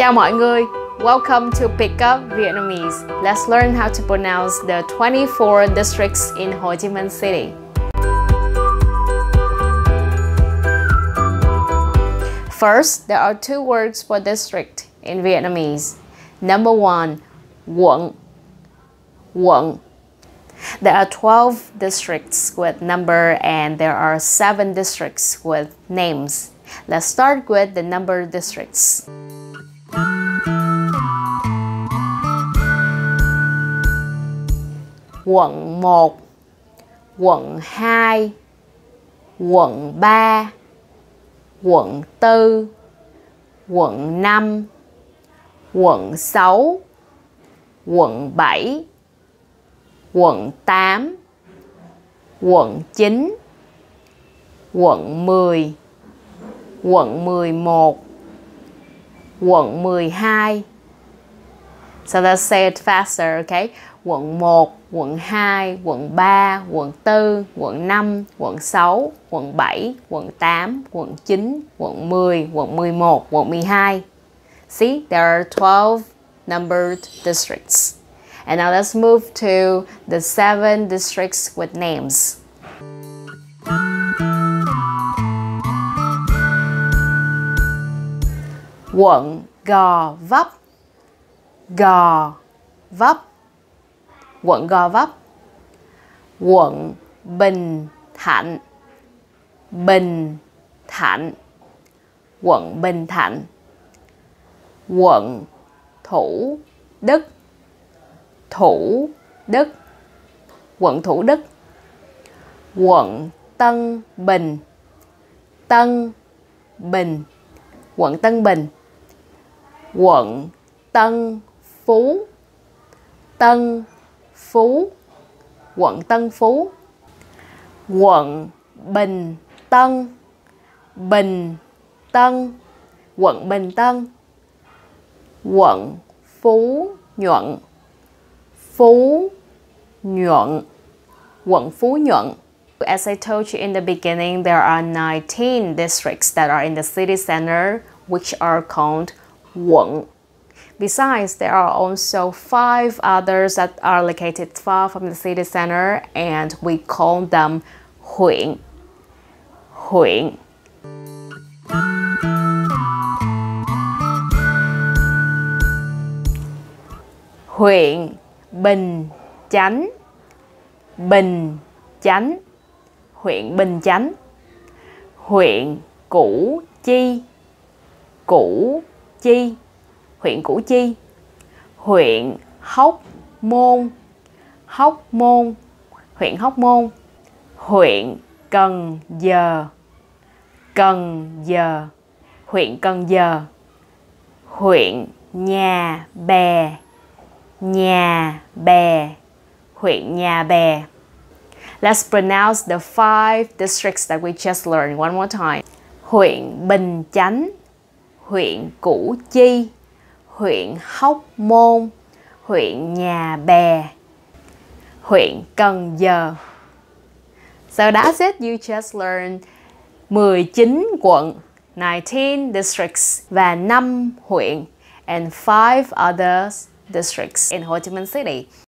Chào mọi người. Welcome to Pick Up Vietnamese. Let's learn how to pronounce the 24 districts in Ho Chi Minh City. First, there are two words for district in Vietnamese. Number one, Quận. Quận. There are 12 districts with number and there are 7 districts with names. Let's start with the number districts. Quận 1, Quận 2, Quận 3, Quận 4, Quận 5, Quận 6, Quận 7, Quận 8, Quận 9, Quận 10, Quận 11, Quận 12. So let's say it faster, okay? Quận 1, Quận 2, Quận 3, Quận 4, Quận 5, Quận 6, Quận 7, Quận 8, Quận 9, Quận 10, Quận 11, Quận 12. See, there are 12 numbered districts. And now let's move to the 7 districts with names. Quận Gò Vấp. Gò Vấp. Quận Gò Vấp. Quận Bình Thạnh. Bình Thạnh. Quận Bình Thạnh. Quận Thủ Đức. Thủ Đức. Quận Thủ Đức. Quận Tân Bình. Tân Bình. Quận Tân Bình. Quận Tân Phú. Tân Phú. Quận Tân Phú. Quận Bình Tân. Bình Tân. Quận Bình Tân. Quận Phú Nhuận. Phú Nhuận. Quận Phú Nhuận. As I told you in the beginning, there are 19 districts that are in the city center, which are called Quận. Besides, there are also 5 others that are located far from the city center, and we call them Huyện. Huyện. Huyện Bình Chánh. Bình Chánh. Huyện Bình Chánh. Huyện Củ Chi. Củ Chi. Huyện Củ Chi. Huyện Hóc Môn. Hóc Môn. Huyện Hóc Môn. Huyện Cần Giờ. Cần Giờ. Huyện Cần Giờ. Huyện Nhà Bè. Nhà Bè. Huyện Nhà Bè. Let's pronounce the 5 districts that we just learned one more time. Huyện Bình Chánh. Huyện Củ Chi. Huyện Hóc Môn. Huyện Nhà Bè. Huyện Cần Giờ. So that's it. You just learned 19 quận, 19 districts và 5 huyện and 5 other districts in Ho Chi Minh City.